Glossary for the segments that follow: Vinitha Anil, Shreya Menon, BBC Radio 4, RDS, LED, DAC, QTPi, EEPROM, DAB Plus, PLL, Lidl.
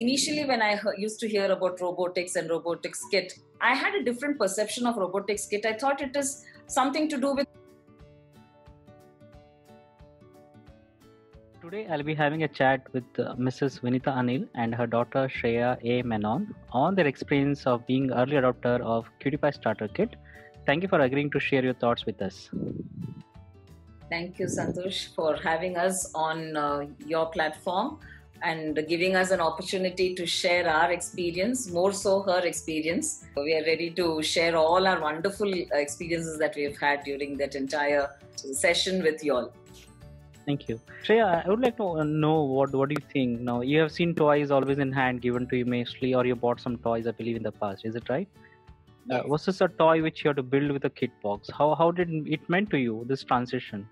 Initially, when I used to hear about robotics and robotics kit, I had a different perception of robotics kit. I thought it is something to do with... Today, I'll be having a chat with Mrs. Vinitha Anil and her daughter Shreya Menon on their experience of being early adopter of QTPi starter kit. Thank you for agreeing to share your thoughts with us. Thank you, Santosh, for having us on your platform and giving us an opportunity to share our experience, more so her experience. We are ready to share all our wonderful experiences that we've had during that entire session with you all. Thank you. Shreya, I would like to know what do you think now? You have seen toys always in hand given to you mostly, or you bought some toys, I believe, in the past. Is it right? Yes. Was this a toy which you had to build with a kit box? How did it meant to you, this transition?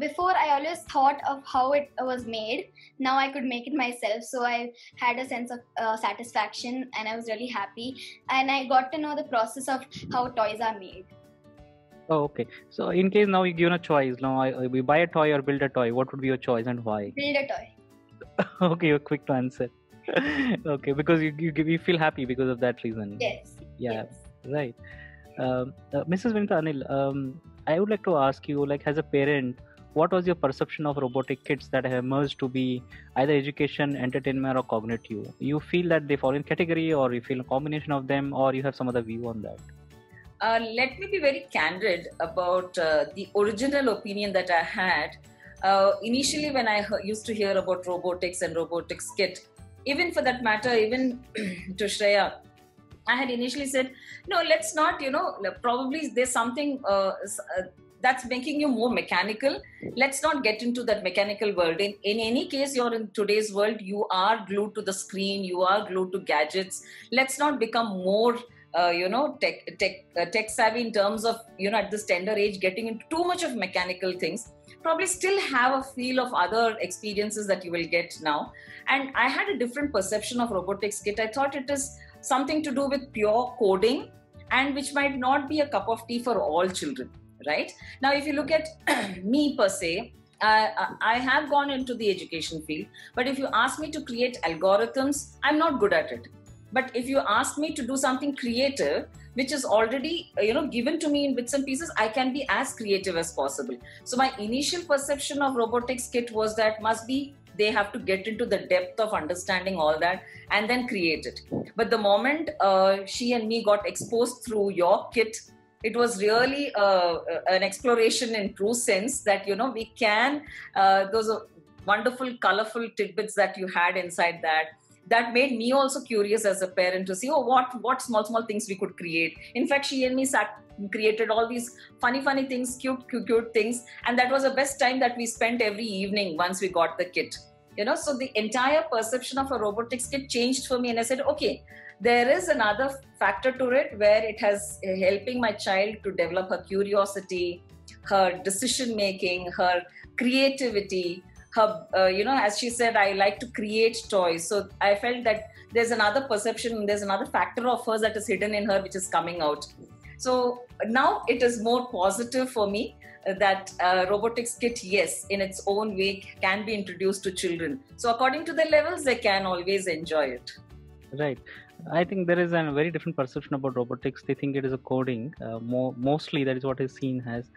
Before, I always thought of how it was made. Now I could make it myself, so I had a sense of satisfaction and I was really happy, and I got to know the process of how toys are made. Oh, okay. So in case now you're given a choice, now we buy a toy or build a toy, what would be your choice and why? Build a toy. Okay, you're quick to answer. Okay, because you feel happy because of that reason. Yes. Yeah, yes. Right. Mrs. Vinitha Anil, I would like to ask you, like, as a parent, what was your perception of robotic kits that have emerged to be either education, entertainment, or cognitive? You feel that they fall in category, or you feel a combination of them, or you have some other view on that? Let me be very candid about the original opinion that I had. Initially, when I used to hear about robotics and robotics kit, even for that matter, even to Shreya, I had initially said, no, let's not, you know, probably there's something that's making you more mechanical. Let's not get into that mechanical world. In any case, you're in today's world, you are glued to the screen, you are glued to gadgets. Let's not become more, you know, tech savvy in terms of, you know, at this tender age, getting into too much of mechanical things. Probably still have a feel of other experiences that you will get now. And I had a different perception of robotics kit. I thought it is something to do with pure coding, and which might not be a cup of tea for all children, right? Now, if you look at me per se, I have gone into the education field, but if you ask me to create algorithms, I'm not good at it. But if you ask me to do something creative, which is already, you know, given to me in bits and pieces, I can be as creative as possible. So my initial perception of robotics kit was that must be they have to get into the depth of understanding all that and then create it. But the moment she and me got exposed through your kit, it was really an exploration in true sense that, you know, we can, those wonderful, colorful tidbits that you had inside that made me also curious as a parent to see, oh, what small things we could create. In fact, she and me created all these funny things, cute things, and that was the best time that we spent every evening once we got the kit. You know, so the entire perception of a robotics kit changed for me, and I said, okay, there is another factor to it where it has helping my child to develop her curiosity, her decision making, her creativity. Her, you know, as she said, I like to create toys. So I felt that there's another perception, there's another factor of hers that is hidden in her, which is coming out. So now it is more positive for me that robotics kit, yes, in its own way can be introduced to children. So according to the levels, they can always enjoy it. Right. I think there is a very different perception about robotics. They think it is a coding. Mostly that is what is seen as.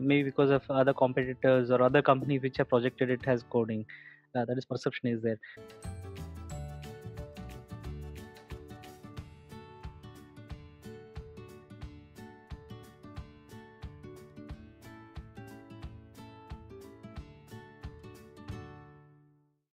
Maybe because of other competitors or other companies which have projected it as coding. That is perception is there.